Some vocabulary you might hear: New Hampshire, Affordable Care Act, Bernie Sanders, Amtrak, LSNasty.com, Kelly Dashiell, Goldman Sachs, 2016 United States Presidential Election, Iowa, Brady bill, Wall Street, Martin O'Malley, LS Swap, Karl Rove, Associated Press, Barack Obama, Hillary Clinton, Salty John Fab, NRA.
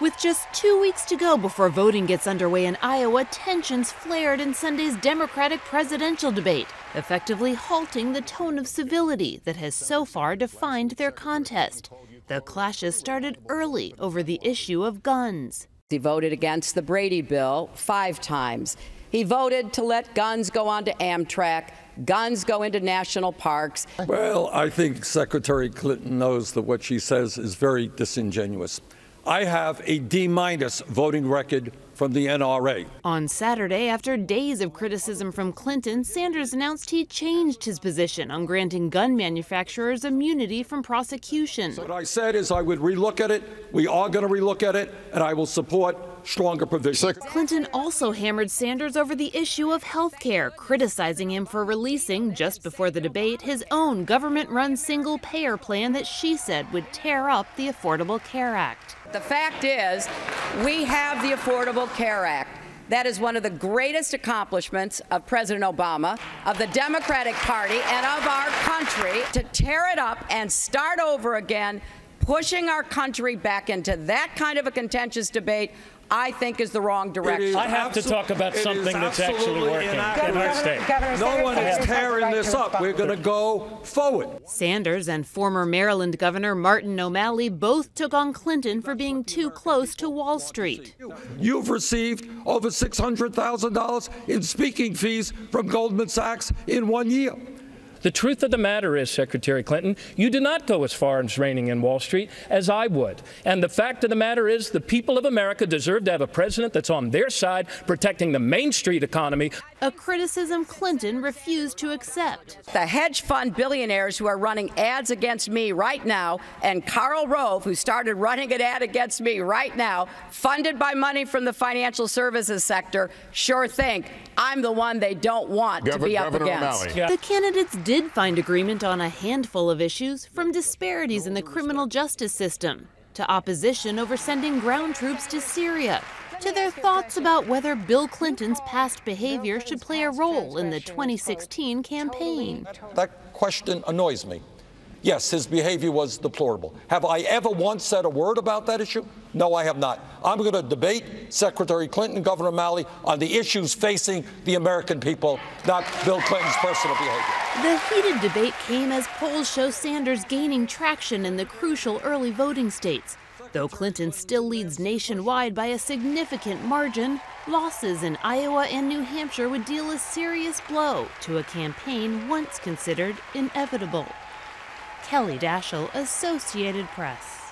With just 2 weeks to go before voting gets underway in Iowa, tensions flared in Sunday's Democratic presidential debate, effectively halting the tone of civility that has so far defined their contest. The clashes started early over the issue of guns. He voted against the Brady bill 5 times. He voted to let guns go onto Amtrak. Guns go into national parks. Well, I think Secretary Clinton knows that what she says is very disingenuous. I have a D- voting record from the NRA. On Saturday, after days of criticism from Clinton, Sanders announced he changed his position on granting gun manufacturers immunity from prosecution. So what I said is I would relook at it. We are going to relook at it, and I will support stronger provisions. Clinton also hammered Sanders over the issue of health care, criticizing him for releasing, just before the debate, his own government-run single-payer plan that she said would tear up the Affordable Care Act. The fact is, we have the Affordable Care Act. That is one of the greatest accomplishments of President Obama, of the Democratic Party, and of our country. To tear it up and start over again, pushing our country back into that kind of a contentious debate, I think is the wrong direction. I have to talk about something that's actually working in our state. No one is tearing this up. We're going to go forward. Sanders and former Maryland Governor Martin O'Malley both took on Clinton for being too close to Wall Street. You've received over $600,000 in speaking fees from Goldman Sachs in 1 year. The truth of the matter is, Secretary Clinton, you did not go as far as reining in Wall Street as I would. And the fact of the matter is the people of America deserve to have a president that's on their side protecting the Main Street economy. A criticism Clinton refused to accept. The hedge fund billionaires who are running ads against me right now and Karl Rove, who started running an ad against me right now, funded by money from the financial services sector, sure think I'm the one they don't want to be up against. Yeah. The candidates did find agreement on a handful of issues, from disparities in the criminal justice system, to opposition over sending ground troops to Syria, to their thoughts about whether Bill Clinton's past behavior should play a role in the 2016 campaign. That question annoys me. Yes, his behavior was deplorable. Have I ever once said a word about that issue? No, I have not. I'm going to debate Secretary Clinton, Governor O'Malley on the issues facing the American people, not Bill Clinton's personal behavior. The heated debate came as polls show Sanders gaining traction in the crucial early voting states. Though Clinton still leads nationwide by a significant margin, losses in Iowa and New Hampshire would deal a serious blow to a campaign once considered inevitable. Kelly Dashiell, Associated Press.